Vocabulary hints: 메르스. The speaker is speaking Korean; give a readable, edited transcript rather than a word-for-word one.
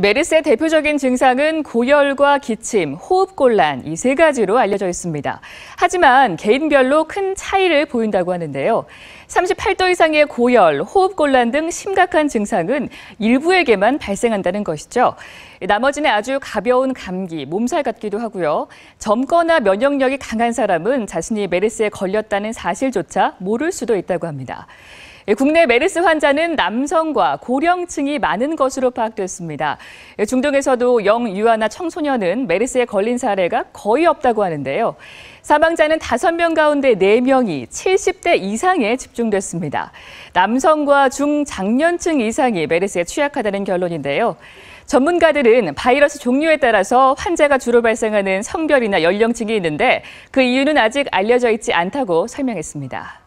메르스의 대표적인 증상은 고열과 기침, 호흡곤란 이 세 가지로 알려져 있습니다. 하지만 개인별로 큰 차이를 보인다고 하는데요. 38도 이상의 고열, 호흡곤란 등 심각한 증상은 일부에게만 발생한다는 것이죠. 나머지는 아주 가벼운 감기, 몸살 같기도 하고요. 젊거나 면역력이 강한 사람은 자신이 메르스에 걸렸다는 사실조차 모를 수도 있다고 합니다. 국내 메르스 환자는 남성과 고령층이 많은 것으로 파악됐습니다. 중동에서도 영유아나 청소년은 메르스에 걸린 사례가 거의 없다고 하는데요. 사망자는 5명 가운데 4명이 70대 이상에 집중됐습니다. 남성과 중장년층 이상이 메르스에 취약하다는 결론인데요. 전문가들은 바이러스 종류에 따라서 환자가 주로 발생하는 성별이나 연령층이 있는데 그 이유는 아직 알려져 있지 않다고 설명했습니다.